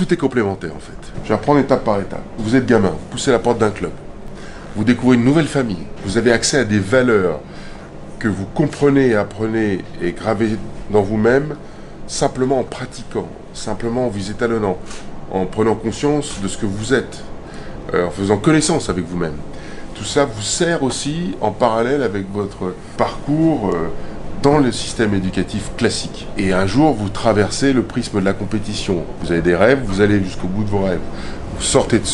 Tout est complémentaire en fait. Je vais reprendre étape par étape. Vous êtes gamin, vous poussez la porte d'un club, vous découvrez une nouvelle famille, vous avez accès à des valeurs que vous comprenez et apprenez et gravez dans vous-même simplement en pratiquant, simplement en vous étalonnant, en prenant conscience de ce que vous êtes, en faisant connaissance avec vous-même. Tout ça vous sert aussi en parallèle avec votre parcours dans le système éducatif classique. Et un jour, vous traversez le prisme de la compétition. Vous avez des rêves, vous allez jusqu'au bout de vos rêves. Vous sortez de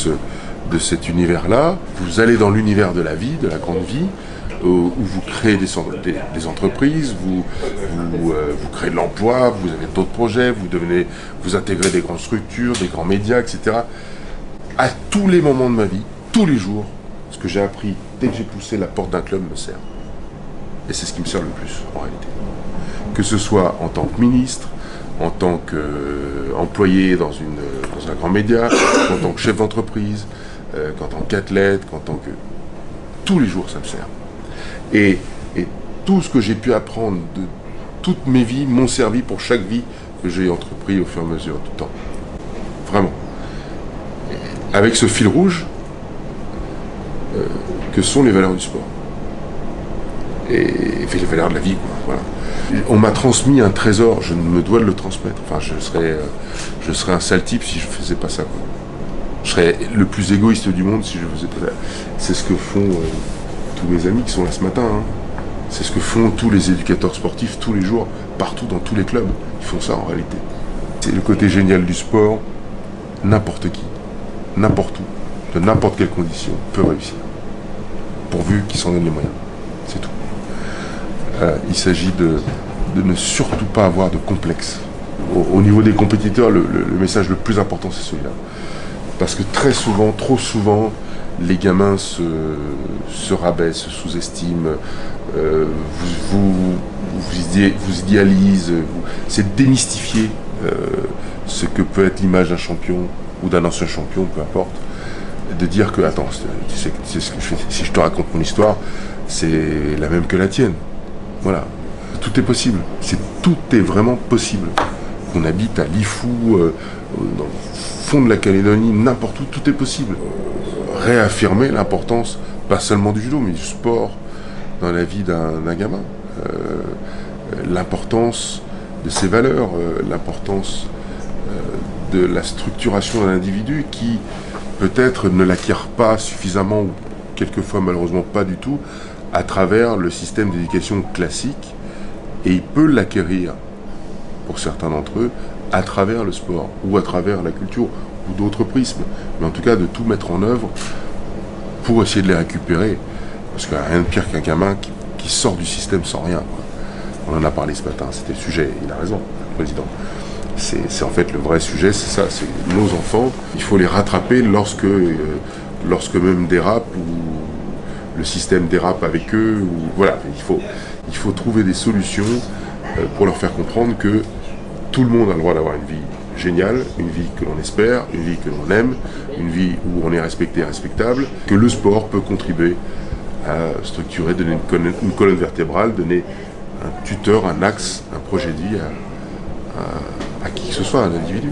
cet univers-là, vous allez dans l'univers de la vie, de la grande vie, où vous créez des entreprises, vous créez de l'emploi, vous avez d'autres projets, vous intégrez des grandes structures, des grands médias, etc. À tous les moments de ma vie, tous les jours, ce que j'ai appris dès que j'ai poussé la porte d'un club me sert. Et c'est ce qui me sert le plus, en réalité. Que ce soit en tant que ministre, en tant qu'employé dans un grand média, qu'en tant que chef d'entreprise, qu'en tant qu'athlète, qu'en tant que... Tous les jours, ça me sert. Et tout ce que j'ai pu apprendre de toutes mes vies m'ont servi pour chaque vie que j'ai entrepris au fur et à mesure du temps. Vraiment. Avec ce fil rouge, que sont les valeurs du sport. Et les valeurs de la vie, quoi. Voilà. On m'a transmis un trésor, je me dois de le transmettre. Enfin, je serais un sale type si je ne faisais pas ça, quoi. Je serais le plus égoïste du monde si je faisais pas ça. C'est ce que font tous mes amis qui sont là ce matin, hein. C'est ce que font tous les éducateurs sportifs tous les jours, partout dans tous les clubs. Ils font ça en réalité. C'est le côté génial du sport. N'importe qui, n'importe où, de n'importe quelle condition peut réussir, pourvu qu'ils s'en donnent les moyens. C'est tout. Il s'agit de ne surtout pas avoir de complexe. Au niveau des compétiteurs, le message le plus important, c'est celui-là. Parce que très souvent, trop souvent, les gamins se rabaissent, se sous-estiment, vous idéalisent. C'est démystifier ce que peut être l'image d'un champion ou d'un ancien champion, peu importe. De dire que, attends, c'est ce que je fais. Si je te raconte mon histoire, c'est la même que la tienne. Voilà, tout est possible, tout est vraiment possible. Qu'on habite à Lifou, dans le fond de la Calédonie, n'importe où, tout est possible. Réaffirmer l'importance, pas seulement du judo, mais du sport dans la vie d'un gamin. L'importance de ses valeurs, l'importance de la structuration d'un individu qui peut-être ne l'acquiert pas suffisamment, ou quelquefois malheureusement pas du tout, à travers le système d'éducation classique, et il peut l'acquérir, pour certains d'entre eux, à travers le sport, ou à travers la culture, ou d'autres prismes, mais en tout cas de tout mettre en œuvre pour essayer de les récupérer, parce qu'il n'y a rien de pire qu'un gamin qui sort du système sans rien, quoi. On en a parlé ce matin, c'était le sujet, il a raison, le président. C'est en fait le vrai sujet, c'est ça, c'est nos enfants, il faut les rattraper lorsque même dérapent, ou le système dérape avec eux, ou voilà, il faut trouver des solutions pour leur faire comprendre que tout le monde a le droit d'avoir une vie géniale, une vie que l'on espère, une vie que l'on aime, une vie où on est respecté et respectable, que le sport peut contribuer à structurer, donner une colonne vertébrale, donner un tuteur, un axe, un projet de vie à qui que ce soit, à un individu.